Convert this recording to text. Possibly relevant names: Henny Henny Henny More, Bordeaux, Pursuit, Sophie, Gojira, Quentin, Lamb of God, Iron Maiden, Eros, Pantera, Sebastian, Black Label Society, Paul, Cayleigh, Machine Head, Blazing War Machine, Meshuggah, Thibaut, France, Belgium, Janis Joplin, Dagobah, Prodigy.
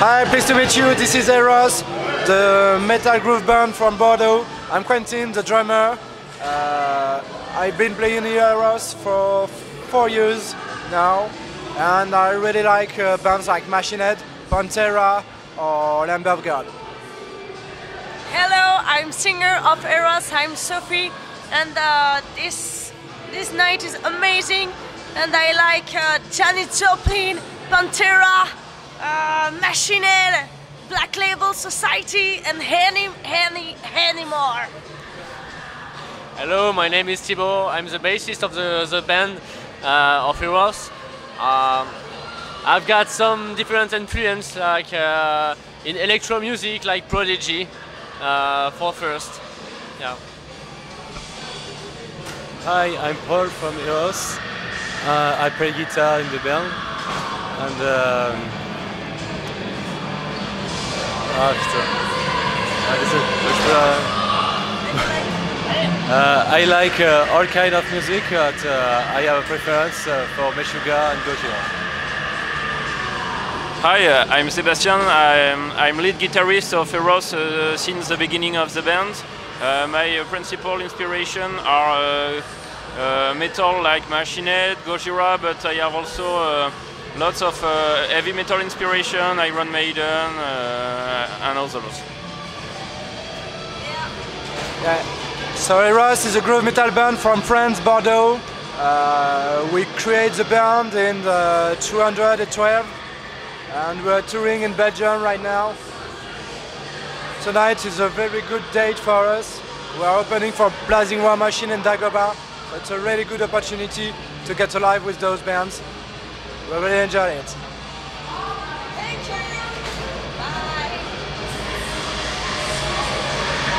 Hi, pleased to meet you. This is Eros, the metal groove band from Bordeaux. I'm Quentin, the drummer. I've been playing Eros for 4 years now, and I really like bands like Machine Head, Pantera, or Lamb of God. Hello, I'm singer of Eros. I'm Sophie, and this night is amazing. And I like Janis Joplin, Pantera, Machine Head, Black Label Society, and Henny More. Hello, my name is Thibaut. I'm the bassist of the band of Eros. I've got some different influence, like in electro music, like Prodigy, for first. Yeah. Hi, I'm Paul from Eros. I play guitar in the band, and I like all kind of music, but I have a preference for Meshuggah and Gojira. Hi, I'm Sebastian. I'm lead guitarist of Eros since the beginning of the band. My principal inspiration are metal like Machine Head, Gojira, but I have also lots of heavy metal inspiration, Iron Maiden and others. Yeah. So Eros is a groove metal band from France, Bordeaux. We create the band in 2012 and we're touring in Belgium right now. Tonight is a very good date for us. We're opening for Blazing War Machine in Dagobah. It's a really good opportunity to get alive with those bands. We're really enjoying it.